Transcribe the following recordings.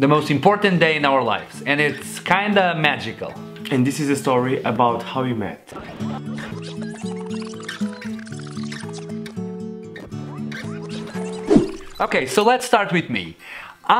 the most important day in our lives, and it's kinda magical. And this is a story about how we met. Okay, so let's start with me.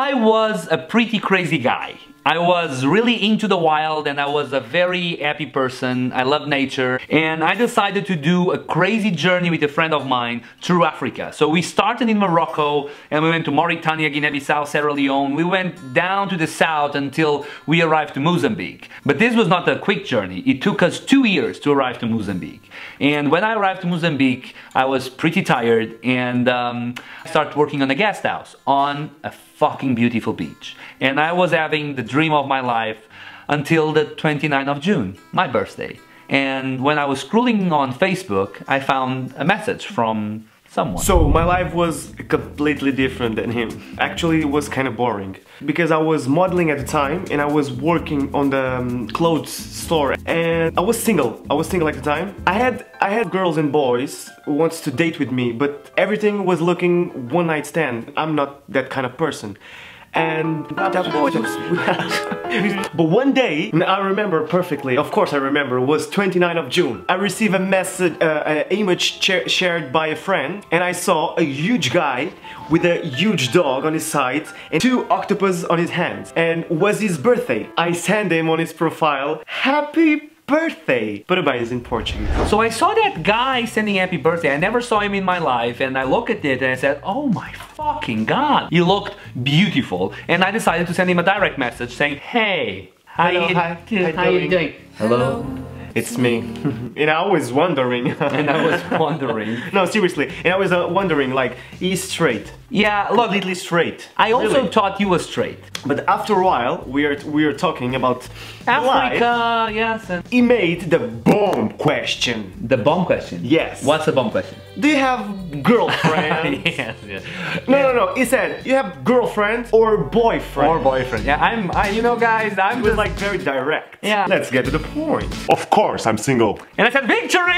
I was a pretty crazy guy. I was really into the wild and I was a very happy person. I love nature and I decided to do a crazy journey with a friend of mine through Africa. So we started in Morocco and we went to Mauritania, Guinea-Bissau, Sierra Leone. We went down to the south until we arrived to Mozambique. But this was not a quick journey. It took us 2 years to arrive to Mozambique. And when I arrived to Mozambique, I was pretty tired and I started working on a guest house on a fucking beautiful beach. And I was having the dream of my life until the 29th of June, my birthday. And when I was scrolling on Facebook, I found a message from someone. So my life was completely different than him. Actually, it was kind of boring because I was modeling at the time and I was working on the clothes store and I was single. I was single at the time. I had girls and boys who wanted to date with me, but everything was looking one night stand. I'm not that kind of person. And but one day, I remember perfectly, of course I remember, was 29th of June. I received a message, an image shared by a friend, and I saw a huge guy with a huge dog on his side and two octopus on his hands, and was his birthday. I sent him on his profile, happy birthday! Parabéns is in Portuguese. So I saw that guy sending happy birthday. I never saw him in my life and I looked at it and I said, oh my fucking god. He looked beautiful and I decided to send him a direct message saying, hey, how you doing? Hello. It's me. And I was wondering. No, seriously. And I was wondering, like, he's straight. Yeah, look. Completely straight. I also thought he was straight. But after a while, we are talking about Africa, life. Yes. And he made the bomb question. The bomb question? Yes. What's the bomb question? Do you have girlfriends? yes. No. He said, you have girlfriend or boyfriend? Or boyfriend. Yeah, you know, guys, I'm just like very direct. Yeah. Let's get to the point. Of course, I'm single. And I said, victory,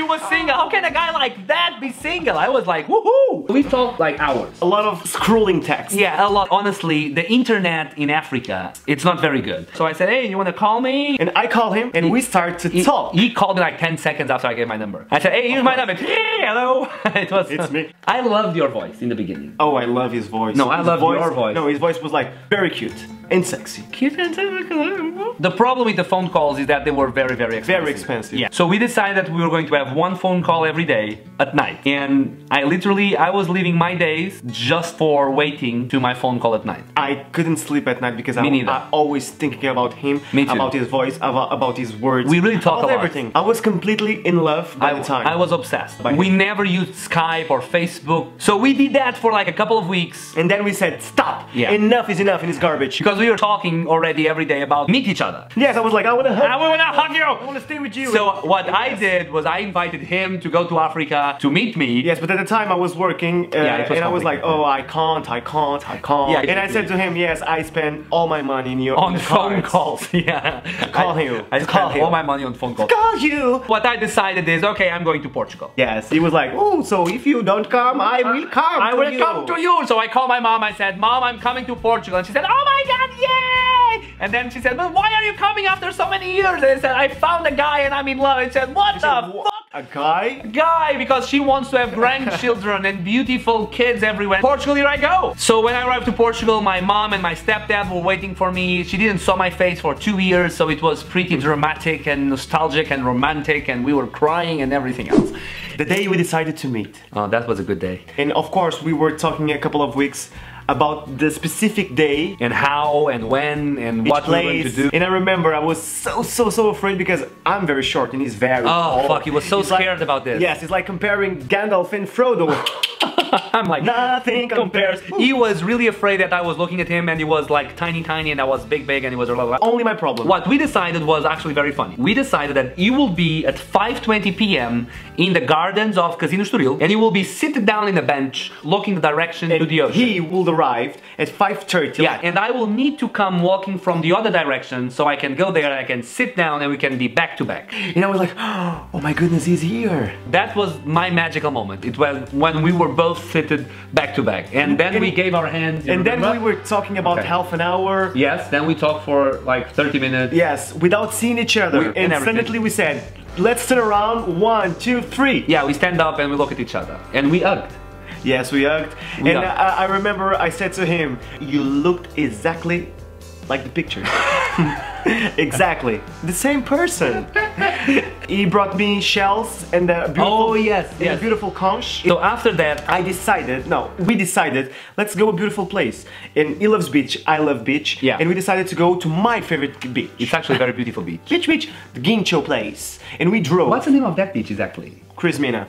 you were single. How can a guy like that be single? I was like, woohoo. We talked like hours. A lot of scrolling text. Yeah, a lot. Honestly, the internet in Africa, it's not very good. So I said, hey, you want to call me? And I call him and we start to talk. He called me like 10 seconds after I gave my number. I said, hey, here's my number. Hey, hello. It's me. I loved your voice in the beginning. Oh, I love his voice. No, I love your voice. No, his voice was like very cute. And sexy. The problem with the phone calls is that they were very, very expensive. Very expensive. Yeah. So we decided that we were going to have one phone call every day at night. And I was living my days just for waiting to my phone call at night. I couldn't sleep at night because I'm always thinking about him, about his voice, about his words. We really talked about everything. I was completely in love by the time. I was obsessed. We never used Skype or Facebook. So we did that for like a couple of weeks. And then we said, stop. Yeah. Enough is enough and it's garbage. Because we were talking already every day about meet each other. Yes, I was like, I wanna hug you! I wanna stay with you! So what I did was I invited him to go to Africa to meet me. Yes, but at the time I was working and I was like, oh, I can't. Yeah, and I said to him, yes, I spend all my money on phone calls. Yeah. I spent all my money on phone calls. What I decided is, okay, I'm going to Portugal. Yes, he was like, oh, so if you don't come, I will come to you. So I called my mom, I said, Mom, I'm coming to Portugal. And she said, oh my god! Yay! And then she said, but why are you coming after so many years? And I said, I found a guy and I'm in love. And she said, what the fuck? A guy? A guy, because she wants to have grandchildren and beautiful kids everywhere. Portugal, here I go. So when I arrived to Portugal, my mom and my stepdad were waiting for me. She didn't saw my face for 2 years, so it was pretty dramatic and nostalgic and romantic, and we were crying and everything else. The day we decided to meet. Oh, that was a good day. And of course, we were talking a couple of weeks about the specific day and how and when and what we were to do. And I remember I was so afraid because I'm very short and he's very tall. Oh fuck, he was so scared about this. Yes, it's like comparing Gandalf and Frodo. I'm like, nothing compares. He was really afraid that I was looking at him and he was like tiny and I was big and he was like, only my problem. What we decided was actually very funny. We decided that he will be at 5:20 p.m. in the gardens of Casino Estoril and he will be sitting down in a bench looking direction to the ocean. He will arrive at 5:30. Yeah, and I will need to come walking from the other direction so I can go there and I can sit down and we can be back to back. And I was like, oh my goodness, he's here. That was my magical moment. It was when we were both seated back to back. And then we gave our hands. And then we were talking about half an hour. Yes, then we talked for like 30 minutes. Yes, without seeing each other. And instantly we said, let's turn around, 1, 2, 3. Yeah, we stand up and we look at each other. And we hugged. Yes, we hugged. And I remember I said to him, you looked exactly like the picture. Exactly. The same person. He brought me shells and the beautiful, and the beautiful conch. So after that, we decided, let's go a beautiful place. And he loves beach, I love beach. Yeah. And we decided to go to my favorite beach. It's actually a very beautiful beach. The Guincho place. And we drove. What's the name of that beach exactly? Crismina.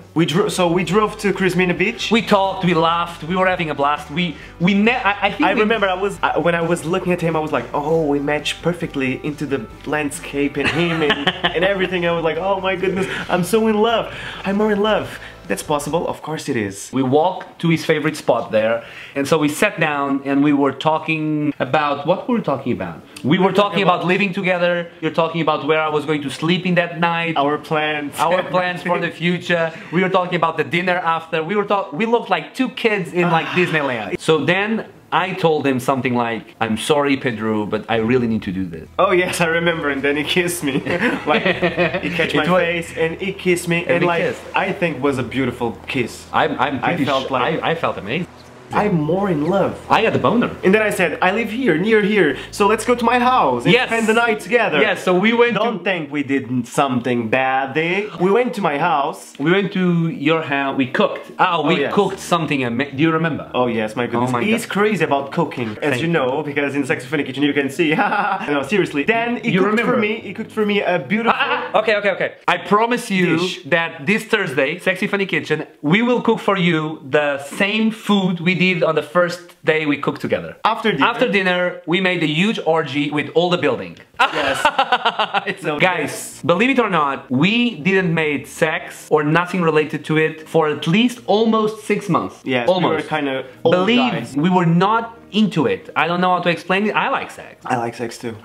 So we drove to Crismina beach. We talked, we laughed, we were having a blast. I remember when I was looking at him, I was like, oh, we match perfectly into the landscape and him and everything. I was like, oh my goodness, I'm so in love. I'm more in love. That's possible, of course it is. We walked to his favorite spot there, and so we sat down and we were talking about, what were we talking about? We were talking about living together, you're talking about where I was going to sleep in that night. Our plans. Our plans for the future. We were talking about the dinner after. We looked like two kids in like Disneyland. So then I told him something like, I'm sorry Pedro, but I really need to do this. Oh yes, I remember, and then he kissed me. Like, he catch my face and he kissed me, and like, kissed. I think was a beautiful kiss. I felt amazing. I'm more in love. I had a boner. And then I said, I live here, near here, so let's go to my house and spend the night together. Yes, so we went Don't think we did something bad, eh? We went to my house. We went to your house, we cooked. Oh, we cooked something, do you remember? Oh yes, my goodness. He's crazy about cooking, as you know, because in Sexy Funny Kitchen you can see. No, seriously. Then he cooked for me, a beautiful... Okay. I promise you that this Thursday, Sexy Funny Kitchen, we will cook for you the same food we did on the first day we cooked together. After dinner. After dinner, we made a huge orgy with all the building. Yes. Guys, believe it or not, we didn't make sex or nothing related to it for at least almost 6 months. Yes, almost. We were kind of old guys. We were not into it. I don't know how to explain it. I like sex. I like sex too.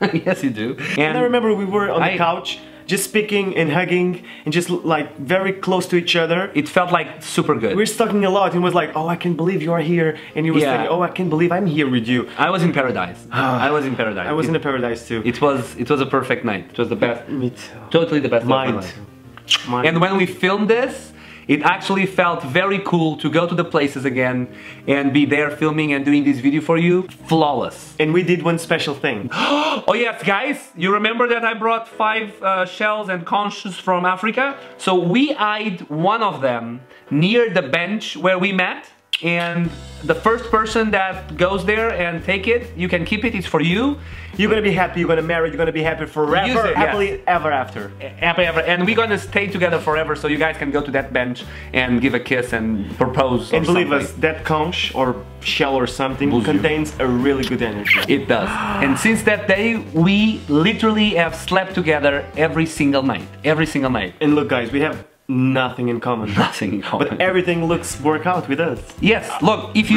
Yes, you do. And I remember we were on the couch, just speaking and hugging and just like very close to each other. It felt like super good. We were talking a lot and was like, oh, I can't believe you are here. And he was saying, oh, I can't believe I'm here with you. I was in paradise. I was in paradise. I was in a paradise too. It was a perfect night. It was the best. Me too. Totally the best night of my life. And when we filmed this, it actually felt very cool to go to the places again and be there filming and doing this video for you. Flawless. And we did one special thing. Oh yes, guys, you remember that I brought 5 shells and conches from Africa? So we eyed one of them near the bench where we met, and the first person that goes there and take it, you can keep it, it's for you. You're gonna be happy, you're gonna marry, you're gonna be happy forever, happily ever after. And we're gonna stay together forever, so you guys can go to that bench and give a kiss and propose. And believe us, that conch or shell or something contains a really good energy. It does. And since that day, we literally have slept together every single night. Every single night. And look guys, we have nothing in common. Nothing in common. But everything looks work out with us. Yes, look, if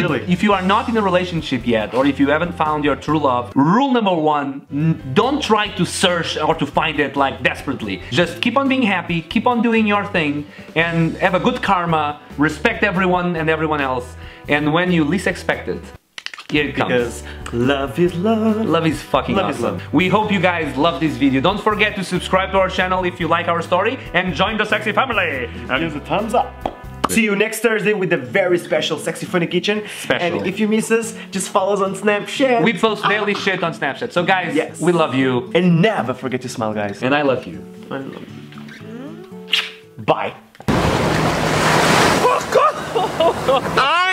you are not in a relationship yet, or if you haven't found your true love, rule number 1, don't try to search or to find it like desperately. Just keep on being happy, keep on doing your thing, and have a good karma, respect everyone and everyone else, and when you least expect it, here it comes. Because love is love. Love is fucking awesome. We hope you guys love this video. Don't forget to subscribe to our channel if you like our story, and join the Sexy family. And give us a thumbs up. See you next Thursday with a very special Sexy Funny Kitchen. Special. And if you miss us, just follow us on Snapchat. We post daily shit on Snapchat. So guys, we love you. And never forget to smile, guys. And I love you. I love you. Bye.